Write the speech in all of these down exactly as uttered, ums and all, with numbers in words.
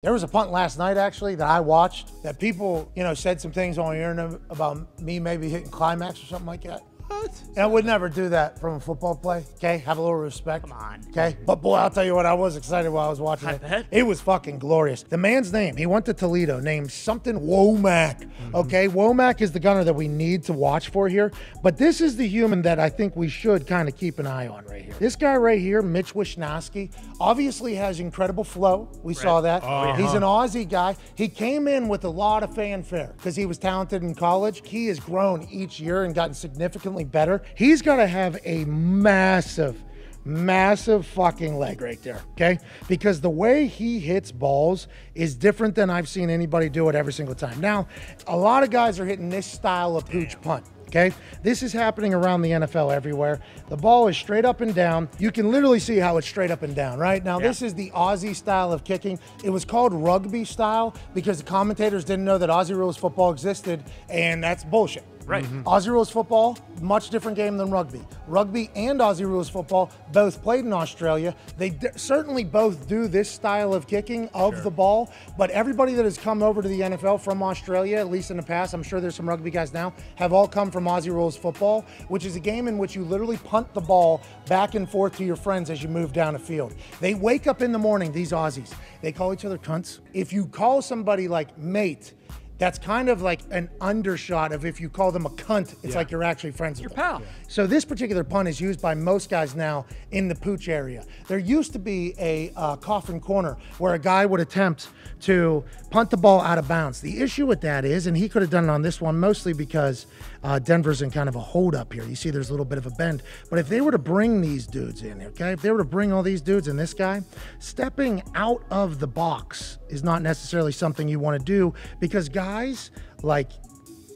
There was a punt last night, actually, that I watched that people, you know, said some things on the internet about me maybe hitting climax or something like that. What? And I would never do that from a football play, okay? Have a little respect. Come on. Okay? But, boy, I'll tell you what, I was excited while I was watching I it. Bet. It was fucking glorious. The man's name, he went to Toledo, named something Womack, mm-hmm. okay? Womack is the gunner that we need to watch for here, but this is the human that I think we should kind of keep an eye on right here. This guy right here, Mitch Wishnowsky, obviously has incredible flow. We right. saw that. Uh-huh. He's an Aussie guy. He came in with a lot of fanfare because he was talented in college. He has grown each year and gotten significantly better. He's got to have a massive, massive fucking leg right there, okay? Because the way he hits balls is different than I've seen anybody do it every single time. Now, a lot of guys are hitting this style of pooch punt, okay? This is happening around the N F L everywhere. The ball is straight up and down. You can literally see how it's straight up and down, right? Now, yeah. This is the Aussie style of kicking. It was called rugby style because the commentators didn't know that Aussie rules football existed, and that's bullshit. Right. Mm-hmm. Aussie rules football, much different game than rugby. Rugby and Aussie rules football both played in Australia. They d certainly both do this style of kicking of sure. the ball, but everybody that has come over to the N F L from Australia, at least in the past, I'm sure there's some rugby guys now, have all come from Aussie rules football, which is a game in which you literally punt the ball back and forth to your friends as you move down a field. They wake up in the morning, these Aussies, they call each other cunts. If you call somebody like mate, that's kind of like an undershot of if you call them a cunt, it's yeah. like you're actually friends with them. Your pal. Yeah. So this particular punt is used by most guys now in the pooch area. There used to be a uh, coffin corner where a guy would attempt to punt the ball out of bounds. The issue with that is, and he could have done it on this one mostly because uh, Denver's in kind of a hold up here. You see there's a little bit of a bend. But if they were to bring these dudes in, okay, if they were to bring all these dudes and this guy, stepping out of the box is not necessarily something you want to do because guys Guys, like,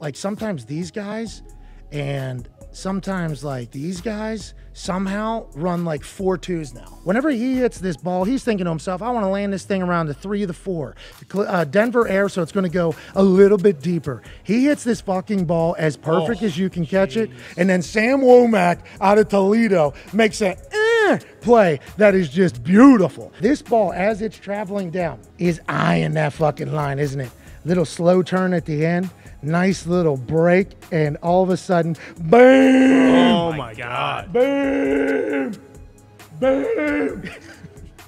like sometimes these guys, and sometimes like these guys somehow run like four twos now. Whenever he hits this ball, he's thinking to himself, I want to land this thing around the three, the four. Uh, Denver air, so it's going to go a little bit deeper. He hits this fucking ball as perfect oh, as you can catch geez. it, and then Sam Womack out of Toledo makes a eh, play that is just beautiful. This ball, as it's traveling down, is eyeing that fucking line, isn't it? Little slow turn at the end, nice little break, and all of a sudden, boom! Oh my God. Boom! Boom!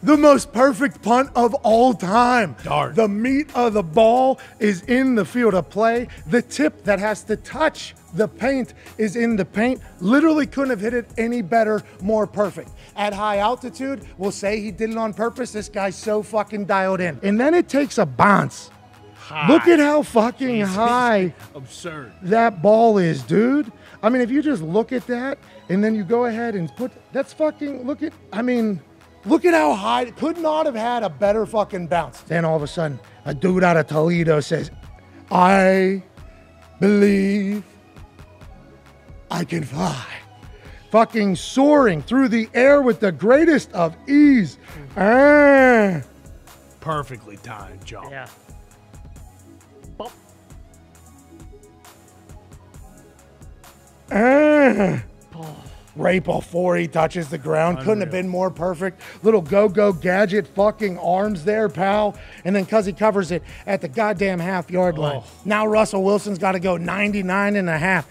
The most perfect punt of all time. Darn. The meat of the ball is in the field of play. The tip that has to touch the paint is in the paint. Literally couldn't have hit it any better, more perfect. At high altitude, we'll say he did it on purpose. This guy's so fucking dialed in. And then it takes a bounce. High. Look at how fucking Jesus. high absurd that ball is, dude. I mean, if you just look at that and then you go ahead and put, that's fucking, look at, I mean, look at how high, could not have had a better fucking bounce. Then all of a sudden, a dude out of Toledo says, I believe I can fly. Fucking soaring through the air with the greatest of ease. Mm-hmm. ah. Perfectly timed jump. Yeah. Uh, right before he touches the ground. Unreal. Couldn't have been more perfect. Little go-go gadget fucking arms there, pal. And then Cuzzy covers it at the goddamn half yard line. Oh. Now Russell Wilson's got to go ninety-nine and a half.